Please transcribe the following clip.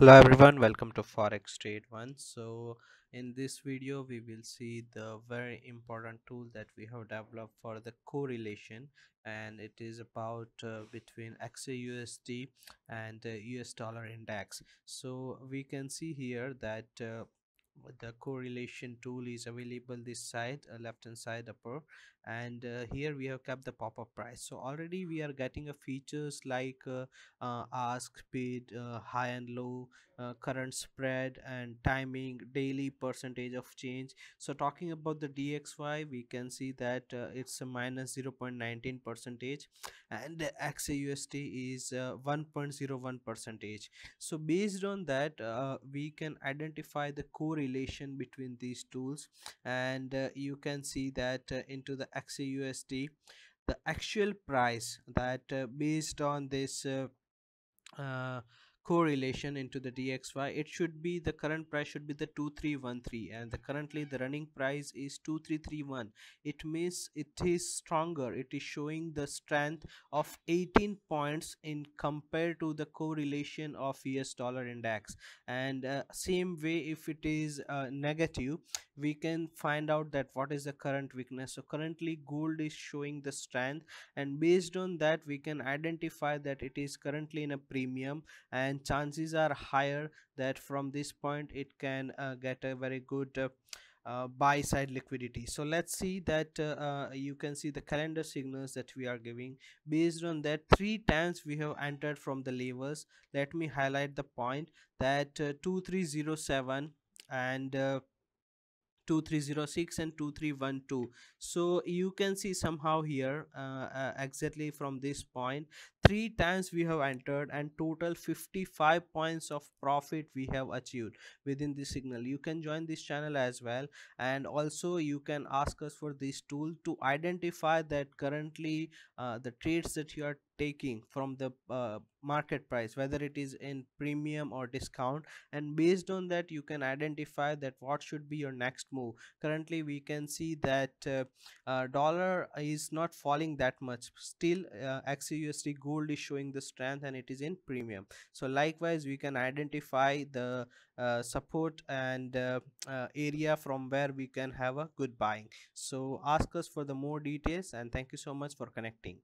Hello everyone, welcome to Forex Trade One. So in this video we will see the very important tool that we have developed for the correlation, and it is about between XAUUSD and the US dollar index. So we can see here that the correlation tool is available this side, left hand side upper, and here we have kept the pop-up price. So already we are getting a features like ask, bid, high and low, current spread and timing, daily percentage of change. So talking about the DXY, we can see that it's a minus 0.19% and the XAUUSD is 1.01%. So based on that we can identify the correlation between these tools, and you can see that into the XAUUSD the actual price that based on this correlation into the DXY, it should be the current price should be the 2313, and the currently the running price is 2331. It means it is stronger, it is showing the strength of 18 points in compared to the correlation of US dollar index. And same way, if it is negative, we can find out that what is the current weakness. So currently gold is showing the strength, and based on that we can identify that it is currently in a premium, and chances are higher that from this point it can get a very good buy side liquidity. So let's see that you can see the calendar signals that we are giving. Based on that, 3 times we have entered from the levels. Let me highlight the point that 2307 and 2306 and 2312. So you can see somehow here exactly from this point 3 times we have entered, and total 55 points of profit we have achieved within this signal. You can join this channel as well, and also you can ask us for this tool to identify that currently the trades that you are taking from the market price, whether it is in premium or discount, and based on that you can identify that what should be your next move. Currently we can see that dollar is not falling that much, still XAUUSD gold is showing the strength and it is in premium. So likewise we can identify the support and area from where we can have a good buying. So ask us for the more details, and thank you so much for connecting.